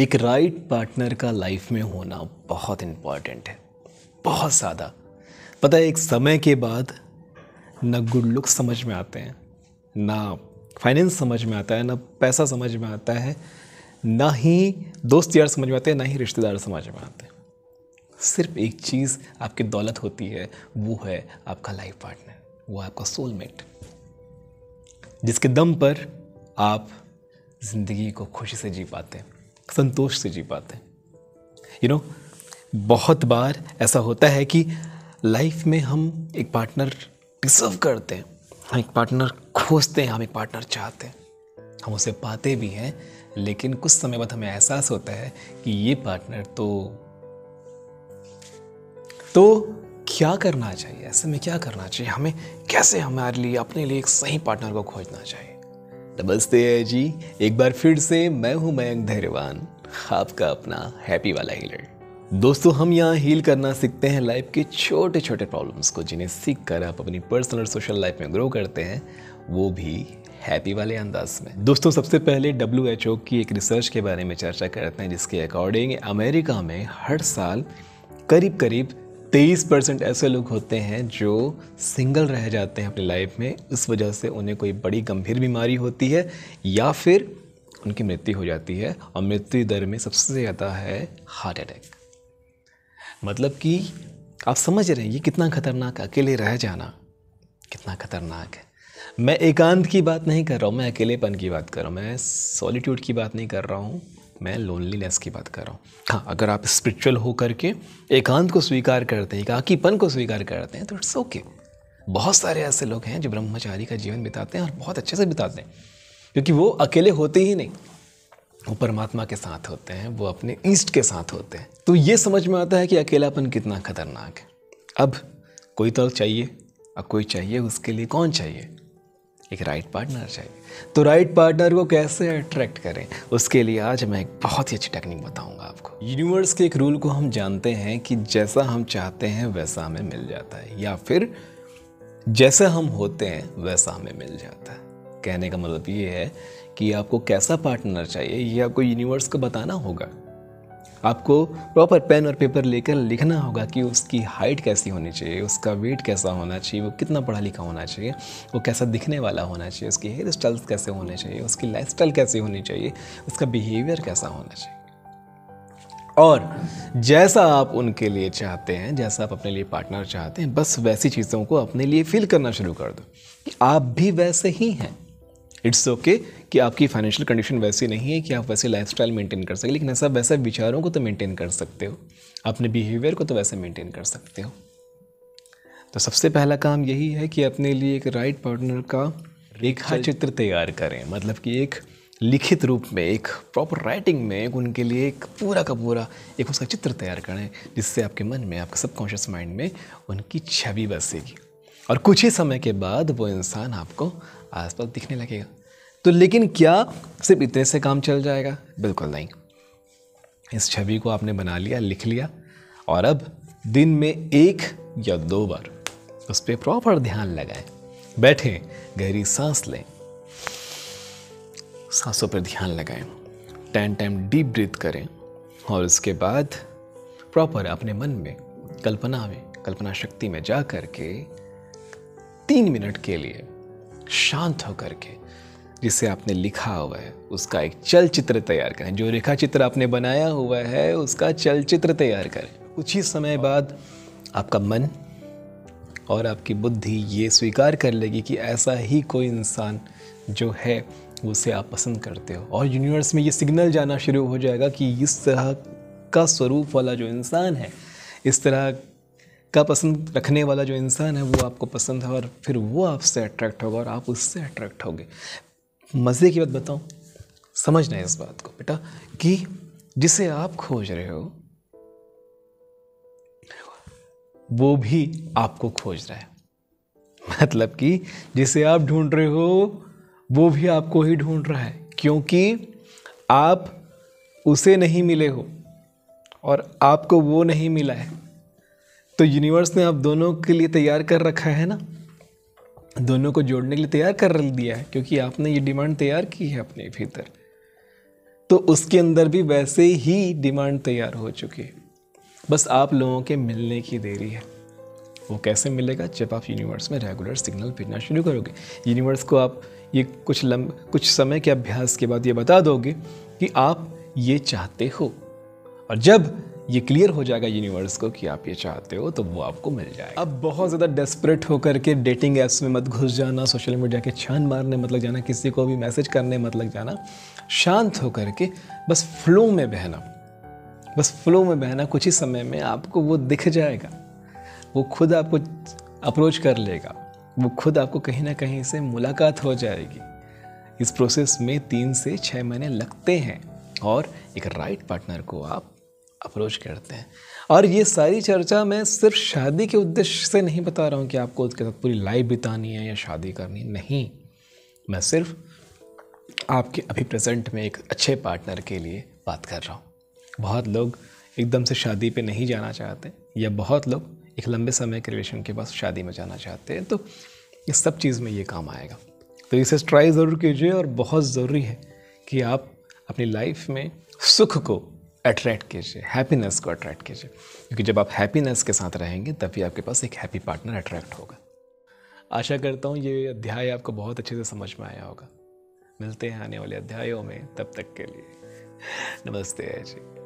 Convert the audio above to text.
एक right partner का life में होना बहुत इम्पॉर्टेंट है, बहुत ज़्यादा। पता है, एक समय के बाद ना गुड लुक समझ में आते हैं, ना फाइनेंस समझ में आता है, ना पैसा समझ में आता है, ना ही दोस्त यार समझ में आते हैं, ना ही रिश्तेदार समझ में आते हैं। सिर्फ एक चीज़ आपकी दौलत होती है, वो है आपका लाइफ पार्टनर, वो आपका सोलमेट, जिसके दम पर आप ज़िंदगी को खुशी से जी पाते हैं, संतोष से जी पाते हैं। बहुत बार ऐसा होता है कि लाइफ में हम एक पार्टनर डिजर्व करते हैं, हम एक पार्टनर खोजते हैं, हम एक पार्टनर चाहते हैं, हम उसे पाते भी हैं, लेकिन कुछ समय बाद हमें एहसास होता है कि ये पार्टनर तो क्या करना चाहिए, ऐसे में क्या करना चाहिए, हमें कैसे हमारे लिए अपने लिए एक सही पार्टनर को खोजना चाहिए। नमस्ते जी, एक बार फिर से मैं हूं मयंक धैर्यवान, आपका अपना हैप्पी वाला हीलर। दोस्तों, हम यहाँ हील करना सीखते हैं लाइफ के छोटे छोटे प्रॉब्लम्स को, जिन्हें सीख कर आप अपनी पर्सनल और सोशल लाइफ में ग्रो करते हैं, वो भी हैप्पी वाले अंदाज में। दोस्तों, सबसे पहले WHO की एक रिसर्च के बारे में चर्चा करते हैं, जिसके अकॉर्डिंग अमेरिका में हर साल करीब करीब 23% ऐसे लोग होते हैं जो सिंगल रह जाते हैं अपनी लाइफ में। इस वजह से उन्हें कोई बड़ी गंभीर बीमारी होती है या फिर उनकी मृत्यु हो जाती है, और मृत्यु दर में सबसे ज़्यादा है हार्ट अटैक। मतलब कि आप समझ रहे हैं ये कितना खतरनाक है, अकेले रह जाना कितना खतरनाक है। मैं एकांत की बात नहीं कर रहा हूँ, मैं अकेलेपन की बात कर रहा हूँ, मैं सॉलिट्यूड की बात नहीं कर रहा हूँ, मैं लोनलीनेस की बात कर रहा हूँ। हाँ, अगर आप स्पिरिचुअल हो करके एकांत को स्वीकार करते हैं, एकाकीपन को स्वीकार करते हैं, तो इट्स ओके। बहुत सारे ऐसे लोग हैं जो ब्रह्मचारी का जीवन बिताते हैं और बहुत अच्छे से बिताते हैं, क्योंकि वो अकेले होते ही नहीं, वो परमात्मा के साथ होते हैं, वो अपने ईष्ट के साथ होते हैं। तो ये समझ में आता है कि अकेलापन कितना खतरनाक है। अब कोई तो चाहिए, अब कोई चाहिए, उसके लिए कौन चाहिए? एक राइट पार्टनर चाहिए। तो राइट पार्टनर को कैसे अट्रैक्ट करें, उसके लिए आज मैं एक बहुत ही अच्छी टेक्निक बताऊंगा आपको। यूनिवर्स के एक रूल को हम जानते हैं कि जैसा हम चाहते हैं वैसा हमें मिल जाता है, या फिर जैसा हम होते हैं वैसा हमें मिल जाता है। कहने का मतलब ये है कि आपको कैसा पार्टनर चाहिए, ये आपको यूनिवर्स को बताना होगा। आपको प्रॉपर पेन और पेपर लेकर लिखना होगा कि उसकी हाइट कैसी होनी चाहिए, उसका वेट कैसा होना चाहिए, वो कितना पढ़ा लिखा होना चाहिए, वो कैसा दिखने वाला होना चाहिए, उसकी हेयर स्टाइल्स कैसे होने चाहिए, उसकी लाइफस्टाइल कैसी होनी चाहिए, उसका बिहेवियर कैसा होना चाहिए। और जैसा आप उनके लिए चाहते हैं, जैसा आप अपने लिए पार्टनर चाहते हैं, बस वैसी चीज़ों को अपने लिए फील करना शुरू कर दो कि आप भी वैसे ही हैं। इट्स ओके कि आपकी फाइनेंशियल कंडीशन वैसी नहीं है कि आप वैसे लाइफस्टाइल मेंटेन कर सकें, लेकिन ऐसा वैसे विचारों को तो मेंटेन कर सकते हो, अपने बिहेवियर को तो वैसे मेंटेन कर सकते हो। तो सबसे पहला काम यही है कि अपने लिए एक राइट पार्टनर का रेखा चित्र तैयार करें। मतलब कि एक लिखित रूप में, एक प्रॉपर राइटिंग में एक उनके लिए एक पूरा का पूरा एक उसका चित्र तैयार करें, जिससे आपके मन में, आपके सबकॉन्शियस माइंड में उनकी छवि बसेगी, और कुछ ही समय के बाद वो इंसान आपको आसपास दिखने लगेगा। तो लेकिन क्या सिर्फ इतने से काम चल जाएगा? बिल्कुल नहीं। इस छवि को आपने बना लिया, लिख लिया, और अब दिन में 1 या 2 बार उस पर प्रॉपर ध्यान लगाएं, बैठें, गहरी सांस लें, सांसों पर ध्यान लगाएं, टाइम डीप ब्रीथ करें, और उसके बाद प्रॉपर अपने मन में, कल्पना शक्ति में जा करके 3 मिनट के लिए शांत होकर के जिसे आपने लिखा हुआ है उसका एक चलचित्र तैयार करें। जो रेखा चित्र आपने बनाया हुआ है उसका चलचित्र तैयार करें। कुछ ही समय बाद आपका मन और आपकी बुद्धि ये स्वीकार कर लेगी कि ऐसा ही कोई इंसान जो है उसे आप पसंद करते हो, और यूनिवर्स में ये सिग्नल जाना शुरू हो जाएगा कि इस तरह का स्वरूप वाला जो इंसान है, इस तरह का पसंद रखने वाला जो इंसान है वो आपको पसंद है, और फिर वो आपसे अट्रैक्ट होगा और आप उससे अट्रैक्ट होगे। मज़े की बात बताऊं, समझना है इस बात को बेटा कि जिसे आप खोज रहे हो वो भी आपको खोज रहा है। मतलब कि जिसे आप ढूंढ रहे हो वो भी आपको ही ढूंढ रहा है, क्योंकि आप उसे नहीं मिले हो और आपको वो नहीं मिला है। तो यूनिवर्स ने आप दोनों के लिए तैयार कर रखा है ना, दोनों को जोड़ने के लिए तैयार कर दिया है, क्योंकि आपने ये डिमांड तैयार की है अपने भीतर। तो उसके अंदर भी वैसे ही डिमांड तैयार हो चुकी है, बस आप लोगों के मिलने की देरी है। वो कैसे मिलेगा? जब आप यूनिवर्स में रेगुलर सिग्नल भेजना शुरू करोगे। यूनिवर्स को आप ये कुछ समय के अभ्यास के बाद ये बता दोगे कि आप ये चाहते हो, और जब ये क्लियर हो जाएगा यूनिवर्स को कि आप ये चाहते हो तो वो आपको मिल जाएगा। अब बहुत ज़्यादा डेस्परेट होकर के डेटिंग ऐप्स में मत घुस जाना, सोशल मीडिया के छान मारने मत लग जाना, किसी को भी मैसेज करने मत लग जाना। शांत होकर के बस फ्लो में बहना, कुछ ही समय में आपको वो दिख जाएगा, वो खुद आपको अप्रोच कर लेगा, वो खुद आपको कहीं ना कहीं से मुलाकात हो जाएगी। इस प्रोसेस में 3 से 6 महीने लगते हैं और एक राइट पार्टनर को आप अप्रोच करते हैं। और ये सारी चर्चा मैं सिर्फ शादी के उद्देश्य से नहीं बता रहा हूँ कि आपको उसके साथ पूरी लाइफ बितानी है या शादी करनी, नहीं। मैं सिर्फ आपके अभी प्रेजेंट में एक अच्छे पार्टनर के लिए बात कर रहा हूँ। बहुत लोग एकदम से शादी पे नहीं जाना चाहते, या बहुत लोग एक लंबे समय के रिलेशन के बाद शादी में जाना चाहते हैं, तो इस सब चीज़ में ये काम आएगा। तो इसे ट्राई ज़रूर कीजिए, और बहुत ज़रूरी है कि आप अपनी लाइफ में सुख को अट्रैक्ट कीजिए, हैप्पीनेस को अट्रैक्ट कीजिए, क्योंकि जब आप हैप्पीनेस के साथ रहेंगे तभी आपके पास एक हैप्पी पार्टनर अट्रैक्ट होगा। आशा करता हूँ ये अध्याय आपको बहुत अच्छे से समझ में आया होगा। मिलते हैं आने वाले अध्यायों में, तब तक के लिए नमस्ते जी।